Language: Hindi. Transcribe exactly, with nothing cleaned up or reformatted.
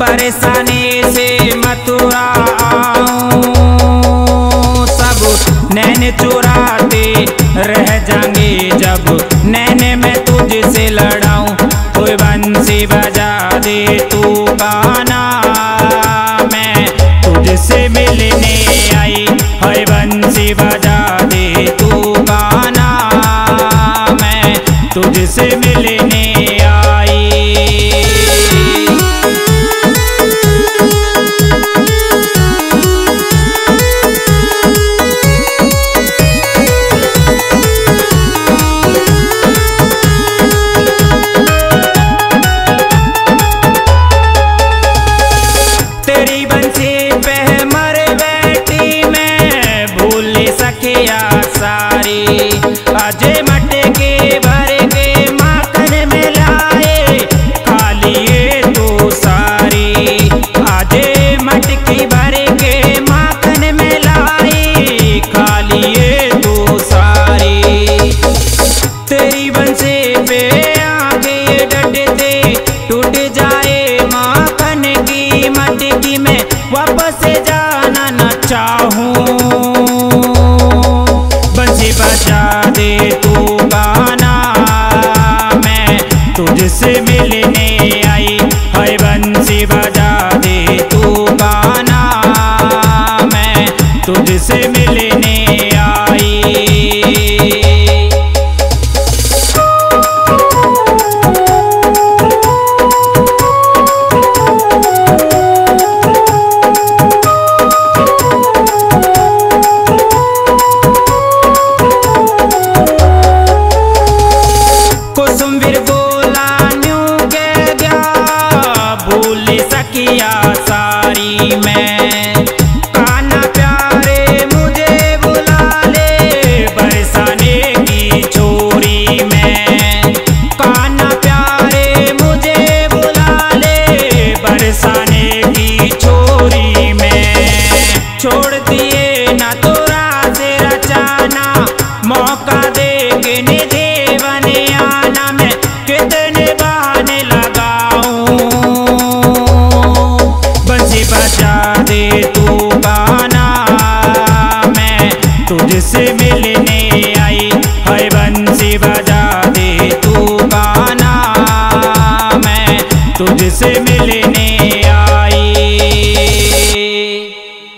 बरसाने से मथुरा आऊं, सब नैन चुराते रह जाएंगे जब नैन मैं तुझसे लड़ाऊं। कोई बंसी बजा दे तू कान्हा, मैं तुझसे मिलने आई। हाय बंसी बजा दे तू कान्हा, मैं तुझसे मिलने आई। अजय मटके भर के माखन में लाए, खा लिए तो सारी। अजय मटकी भर के माखन में लाए, खा लिए तो सारी। तेरी बंसी पे आगे डटते टूट जाए माखन की मटकी में वापस जाना न चाहूं। बंसी बजा दे तू कान्हा, मैं तुझसे मिलने आई। हाय बंसी बजा दे तू कान्हा, मैं तुझसे मिलने आई। किया सारी मैं कान्हा प्यारे मुझे बुला ले, बरसाने की छोरी मैं कान्हा प्यारे मुझे बुला ले, बरसाने की छोरी मैं। छोड़ दिए ना तोरा से रचाना, मौका दे के निधे बने आना। मैं कितने बहाने लगाऊं, बंसी बजा दे तू कान्हा, मैं तुझसे मिलने आई। हाय बंसी बजा दे तू कान्हा, मैं तुझसे मिलने आई।